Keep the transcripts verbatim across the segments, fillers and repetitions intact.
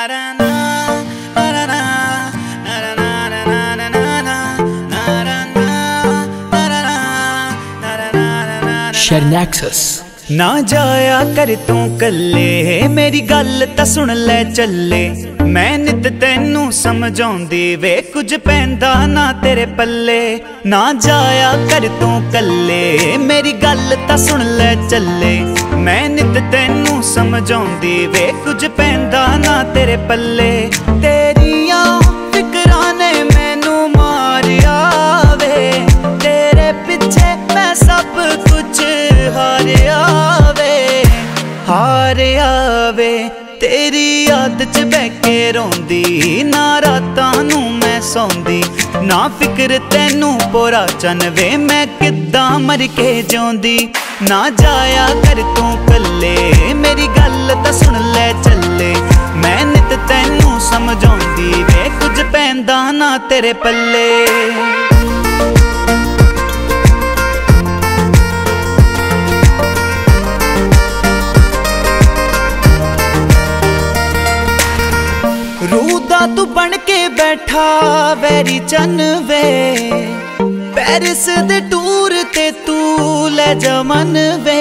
शैरी nexus. ना जाया कर तू कले, मेरी गल तो सुन ले चले। मैं नित तेनू समझाउंदी वे, कुछ पैंदा ना तेरे पल्ले। ना जाया कर तू कले, मेरी गल तो सुन ले चले। मैं नित तेनू समझाउंदी वे, कुछ पैंदा ना तेरे पल्ले। तेरिया फिकरां ने मैनू मारिया वे, तेरे पिछे मैं सब कुछ हारिया वे, हारिया वे। तेरी याद च बैके रोंदी, ना रातां नूं मैं सौंदी। ना फिक्र तैनू पोरा चन वे, मैं किद्दां मर के जोंदी। ना जाया कर तू कल्ले, मेरी गल तां सुन ले चले। मैं नित तैनू समझाउंदी वे, कुछ पैंदा ना तेरे पल्ले। तू बन के बैठा वैरी चन वे, पेरिस दे टूर ते तू ले जा मन वे।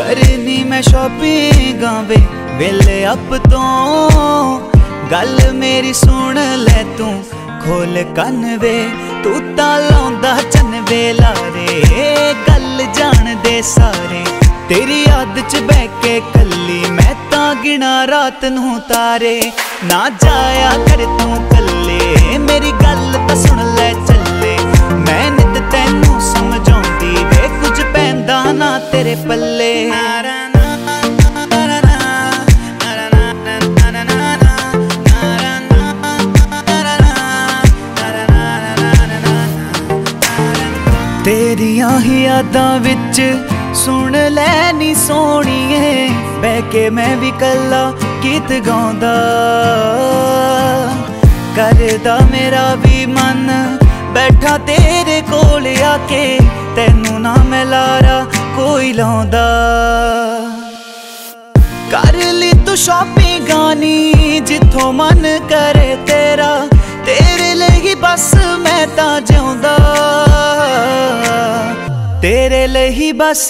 करनी मैं शॉपिंग वे वेले अप तो, गल मेरी सुन ले तू खोल कन वे। तू ता लांदा चन वे लारे, गल जान दे सारे। तेरी याद च बह के कली, मैं ता गिना रात नूं तारे। ना जाया कर तू कल्ले, मेरी गल तो सुन ले चले। मैं नित तैनू समझाउंदी वे, कुछ पैंदा ना तेरे पल्ले। तेरियां ही यादां विच सुन ले नी सोनिए, बैके मैं भी कल्ला गीत गांदा। करदा मेरा भी मन बैठा तेरे कोल आके, तैनू ना मैं लारा कोई लांदा। कर ली तू शॉपिंग गानी जिथों मन करे तेरा, तेरे लई बस मैं ता जिउंदा। तेरे लई बस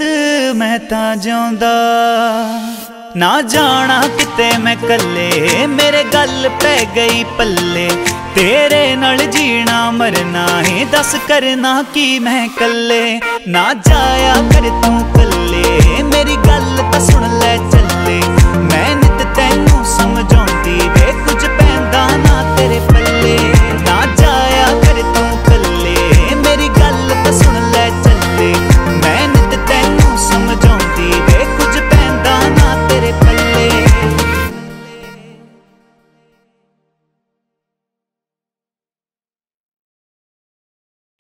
मैं ता जिउंदा। ना जाना किते मैं कल्ले, मेरे गल पै गई पल्ले। तेरे नाल जीना मरना है, दस करना की मैं कल्ले। ना जाया कर तू कल्ले, मेरी गल तो सुन ले चले। मैं नित तैनू समझाउंदी वे, कुछ पैंदा ना तेरे पल्ले। ना जाया कर तू कल्ले, मेरी गल तो सुन ले चले। मैं नित तैनू समझाउंदी वे, कुछ पैंदा ना तेरे पल्ले।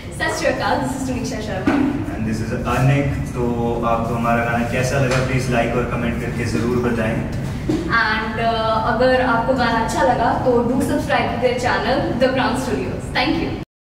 सत श्री अकाल, this is Tunisha Sharma and this is Anik. तो आपको हमारा गाना कैसा लगा, प्लीज़ लाइक और कमेंट करके ज़रूर बताएं। एंड uh, अगर आपको गाना अच्छा लगा तो do subscribe to their channel the Crown Studios. Thank you.